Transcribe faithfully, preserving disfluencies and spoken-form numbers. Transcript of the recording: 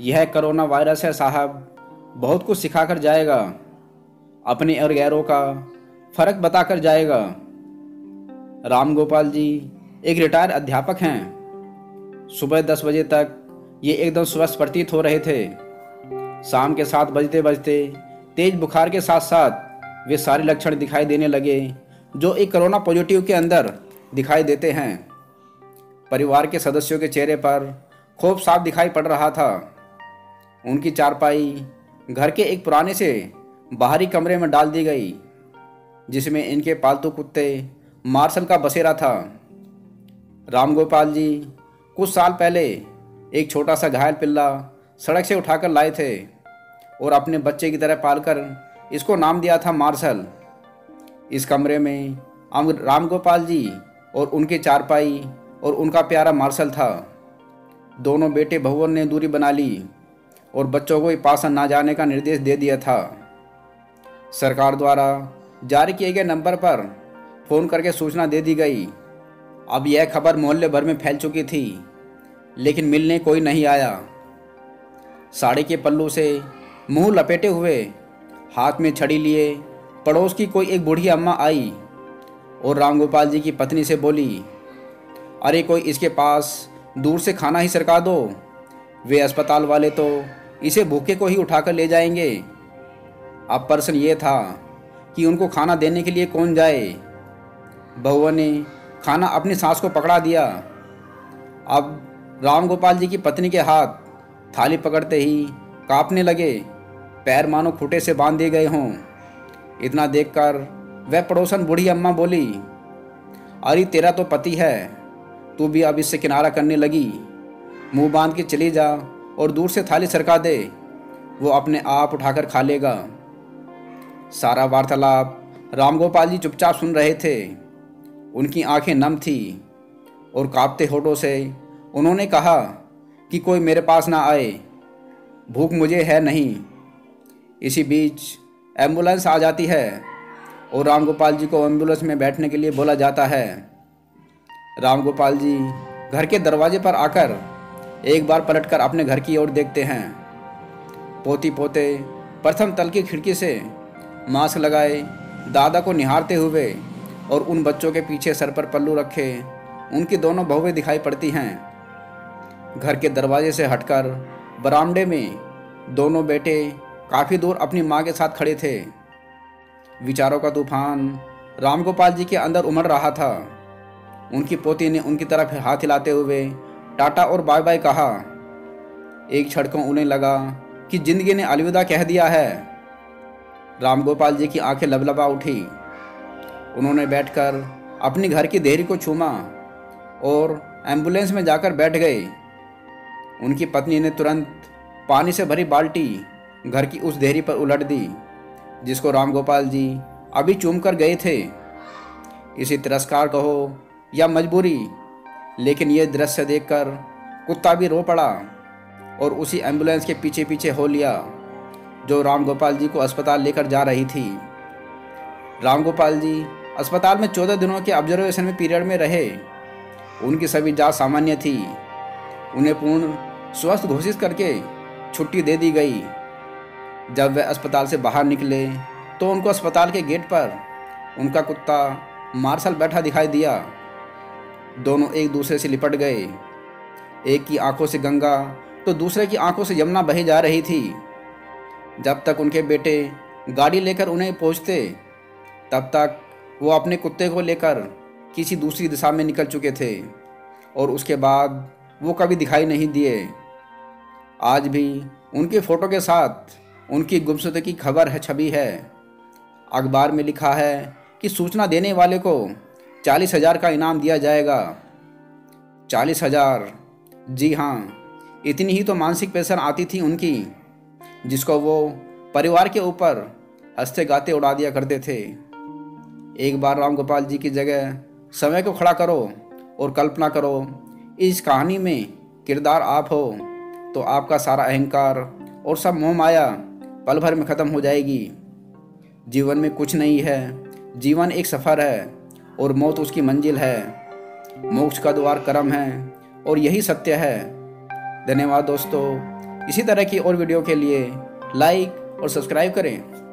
यह corona virus है साहब, बहुत कुछ सिखा कर जाएगा, अपने और गैरों का फर्क बताकर जाएगा। रामगोपाल जी एक रिटायर्ड अध्यापक हैं। सुबह दस बजे तक ये एकदम स्वस्थ प्रतीत हो रहे थे। शाम के सात बजते बजते तेज बुखार के साथ साथ वे सारे लक्षण दिखाई देने लगे जो एक कोरोना पॉजिटिव के अंदर दिखाई देते हैं। परिवार के सदस्यों के चेहरे पर खूब साफ दिखाई पड़ रहा था। उनकी चारपाई घर के एक पुराने से बाहरी कमरे में डाल दी गई, जिसमें इनके पालतू कुत्ते मार्शल का बसेरा था। रामगोपाल जी कुछ साल पहले एक छोटा सा घायल पिल्ला सड़क से उठाकर लाए थे और अपने बच्चे की तरह पालकर इसको नाम दिया था मार्शल। इस कमरे में रामगोपाल जी और उनके चारपाई और उनका प्यारा मार्शल था। दोनों बेटे बहुओं ने दूरी बना ली और बच्चों को पासन ना जाने का निर्देश दे दिया था। सरकार द्वारा जारी किए गए नंबर पर फ़ोन करके सूचना दे दी गई। अब यह खबर मोहल्ले भर में फैल चुकी थी, लेकिन मिलने कोई नहीं आया। साड़ी के पल्लू से मुंह लपेटे हुए, हाथ में छड़ी लिए पड़ोस की कोई एक बूढ़ी अम्मा आई और रामगोपाल जी की पत्नी से बोली, अरे कोई इसके पास दूर से खाना ही सरका दो, वे अस्पताल वाले तो इसे भूखे को ही उठाकर ले जाएंगे। अब प्रश्न ये था कि उनको खाना देने के लिए कौन जाए। बहुआ ने खाना अपनी सास को पकड़ा दिया। अब रामगोपाल जी की पत्नी के हाथ थाली पकड़ते ही कांपने लगे, पैर मानो खूंटे से बांध दिए गए हों। इतना देखकर वह पड़ोसन बूढ़ी अम्मा बोली, अरे तेरा तो पति है, तू भी अब इससे किनारा करने लगी, मुंह बांध के चली जा और दूर से थाली सरका दे, वो अपने आप उठाकर खा लेगा। सारा वार्तालाप रामगोपाल जी चुपचाप सुन रहे थे। उनकी आंखें नम थी और कांपते होठों से उन्होंने कहा कि कोई मेरे पास ना आए, भूख मुझे है नहीं। इसी बीच एम्बुलेंस आ जाती है और रामगोपाल जी को एम्बुलेंस में बैठने के लिए बोला जाता है। रामगोपाल जी घर के दरवाजे पर आकर एक बार पलटकर अपने घर की ओर देखते हैं। पोती पोते प्रथम तल की खिड़की से मास्क लगाए दादा को निहारते हुए और उन बच्चों के पीछे सर पर पल्लू रखे उनकी दोनों बहुएं दिखाई पड़ती हैं। घर के दरवाजे से हटकर बरामदे में दोनों बेटे काफ़ी दूर अपनी माँ के साथ खड़े थे। विचारों का तूफान रामगोपाल जी के अंदर उमड़ रहा था। उनकी पोती ने उनकी तरफ हाथ हिलाते हुए टाटा और बाय बाय कहा। एक क्षण को उन्हें लगा कि जिंदगी ने अलविदा कह दिया है। रामगोपाल जी की आंखें लबलबा उठी। उन्होंने बैठकर अपनी घर की देहरी को छूमा और एम्बुलेंस में जाकर बैठ गए। उनकी पत्नी ने तुरंत पानी से भरी बाल्टी घर की उस देहरी पर उलट दी जिसको रामगोपाल जी अभी चूम कर गए थे। इसी तिरस्कार कहो या मजबूरी, लेकिन यह दृश्य देखकर कुत्ता भी रो पड़ा और उसी एम्बुलेंस के पीछे पीछे हो लिया जो रामगोपाल जी को अस्पताल लेकर जा रही थी। रामगोपाल जी अस्पताल में चौदह दिनों के ऑब्जर्वेशन में पीरियड में रहे। उनकी सभी जांच सामान्य थी। उन्हें पूर्ण स्वस्थ घोषित करके छुट्टी दे दी गई। जब वे अस्पताल से बाहर निकले तो उनको अस्पताल के गेट पर उनका कुत्ता मार्शल बैठा दिखाई दिया। दोनों एक दूसरे से लिपट गए। एक की आंखों से गंगा तो दूसरे की आंखों से यमुना बही जा रही थी। जब तक उनके बेटे गाड़ी लेकर उन्हें पहुँचते तब तक वो अपने कुत्ते को लेकर किसी दूसरी दिशा में निकल चुके थे और उसके बाद वो कभी दिखाई नहीं दिए। आज भी उनके फ़ोटो के साथ उनकी गुमशुदगी की खबर है छवि है। अखबार में लिखा है कि सूचना देने वाले को चालीस हज़ार का इनाम दिया जाएगा। चालीस हज़ार जी हाँ, इतनी ही तो मानसिक पेशन आती थी उनकी, जिसको वो परिवार के ऊपर हंसते गाते उड़ा दिया करते थे। एक बार रामगोपाल जी की जगह समय को खड़ा करो और कल्पना करो इस कहानी में किरदार आप हो तो आपका सारा अहंकार और सब मोह माया पल भर में ख़त्म हो जाएगी। जीवन में कुछ नहीं है, जीवन एक सफ़र है और मौत उसकी मंजिल है। मोक्ष का द्वार कर्म है और यही सत्य है। धन्यवाद दोस्तों, इसी तरह की और वीडियो के लिए लाइक और सब्सक्राइब करें।